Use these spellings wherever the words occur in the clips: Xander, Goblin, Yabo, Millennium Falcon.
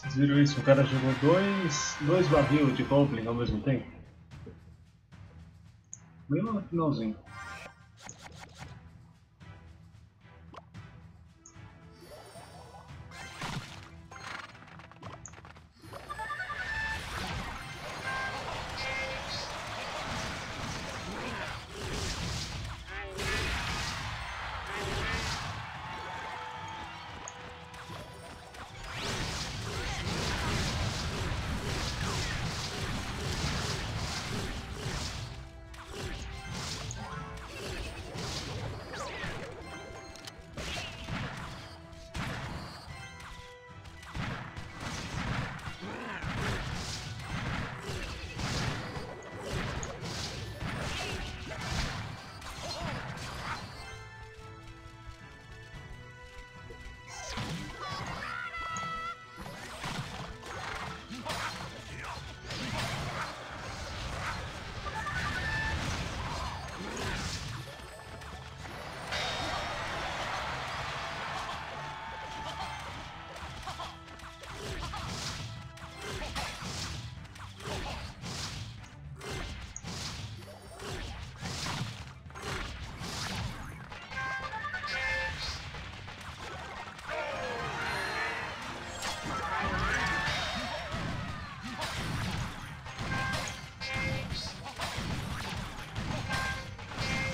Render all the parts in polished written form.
Vocês viram isso? O cara jogou dois barril de Goblin ao mesmo tempo. Bem lá no finalzinho.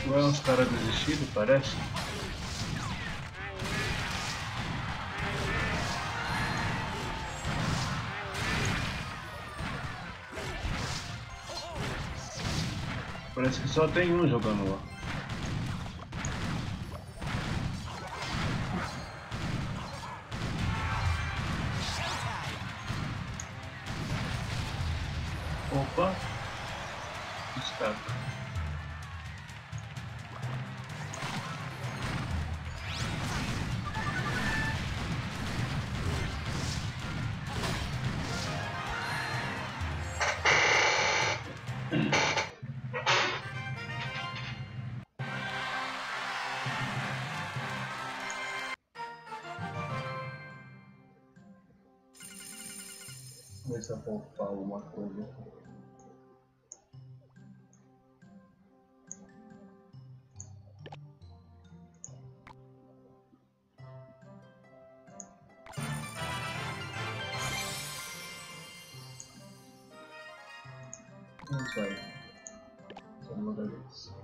Não é uns caras desistidos, parece? Parece que só tem um jogando lá. Opa! Destaca. Deixa eu apontar alguma coisa. Vamos sair. Só uma vez.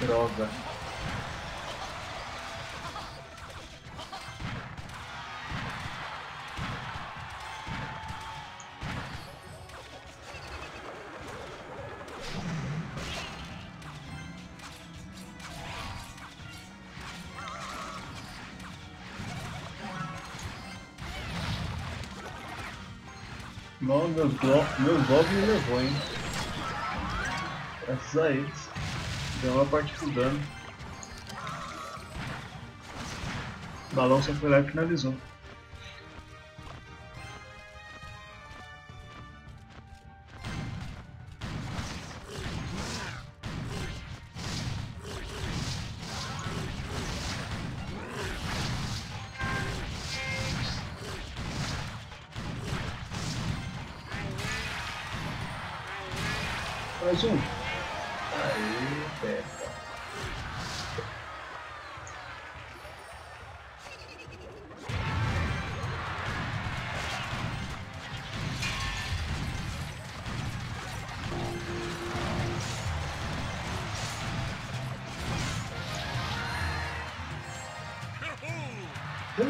Droga. Não, meu Goblin me levou, hein? Graças a eles. Deu uma parte com dano. O balão só foi lá e finalizou. Mais um. Aí, pega.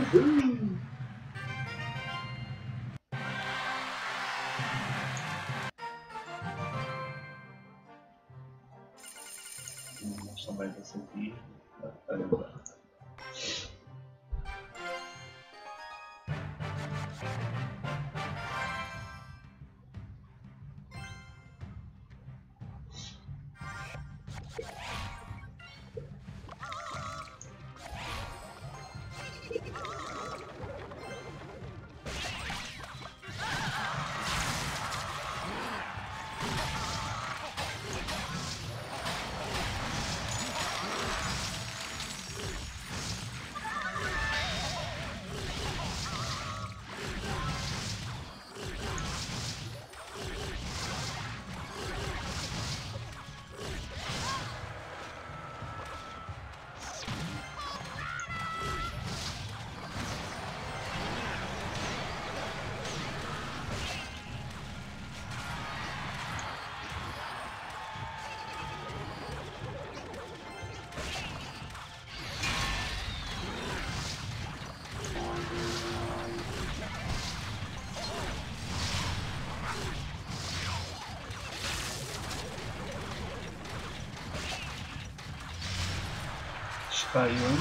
Uhul. Nossa, vai dar seu vídeo. Tá lembrado. Caiu, hein?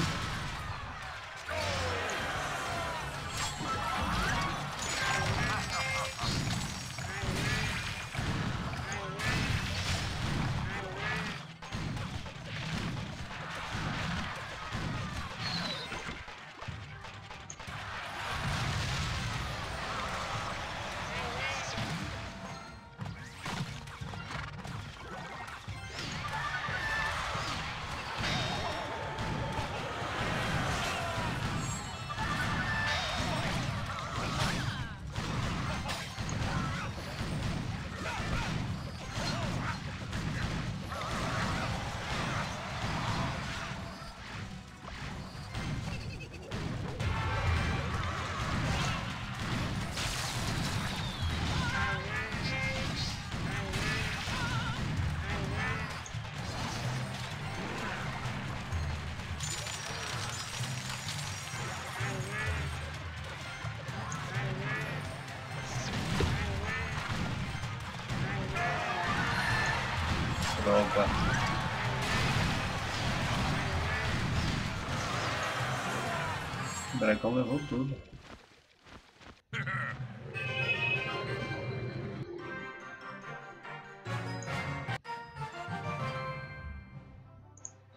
O dragão levou tudo.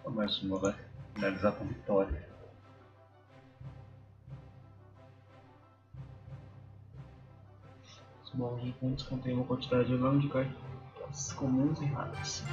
Só mais uma, vai finalizar com vitória. Os bons de pontos contêm uma quantidade enorme de cartas comuns e raras.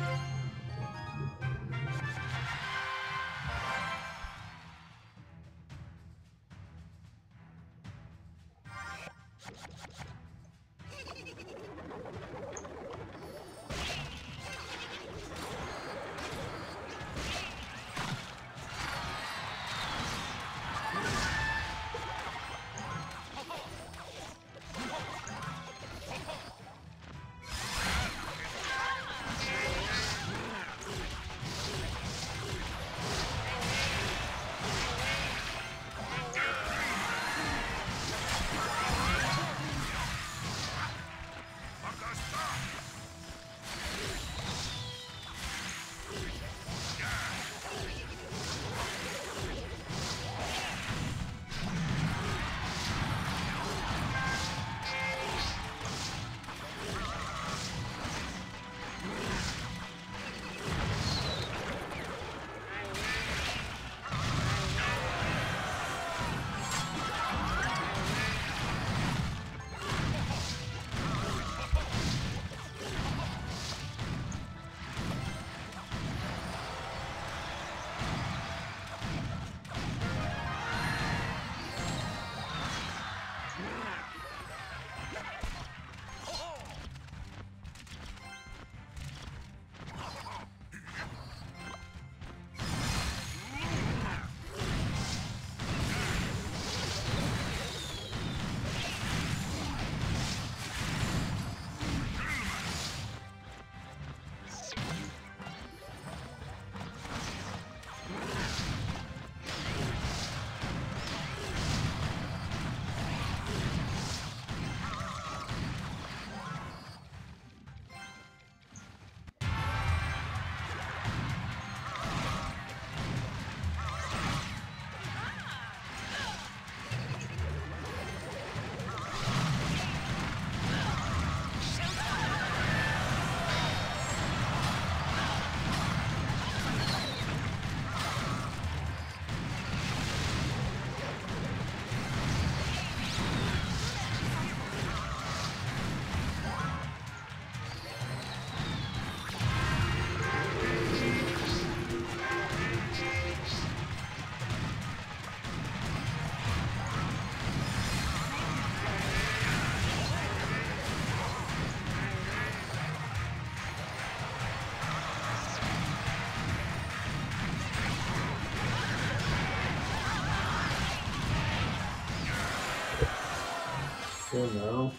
Ou não.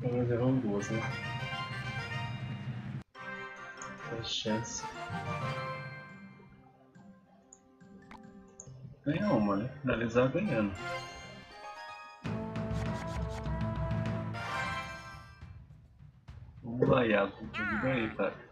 Pelo menos levam duas, né? Sem chance. Ganha uma, né? Finalizar ganhando. Vamos lá, Yabo. Ajuda aí, cara.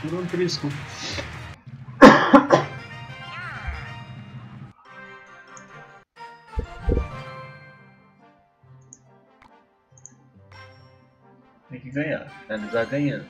Por um trisco. Tem que ganhar, finalizar ganhando.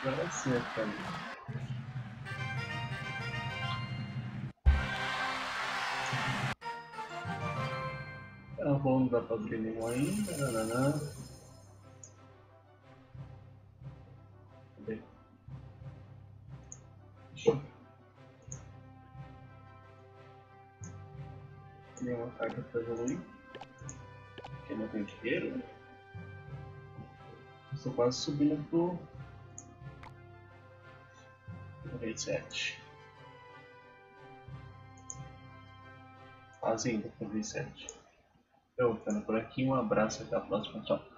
Agora acerta ali. Tá bom, não dá pra abrir nenhum ainda. Nananã. Cadê? Tem um ataque pra evoluir. Aqui não tem dinheiro. Estou quase subindo pro... 37. Quase indo pro 37. Então, ficando por aqui. Um abraço e até a próxima. Tchau.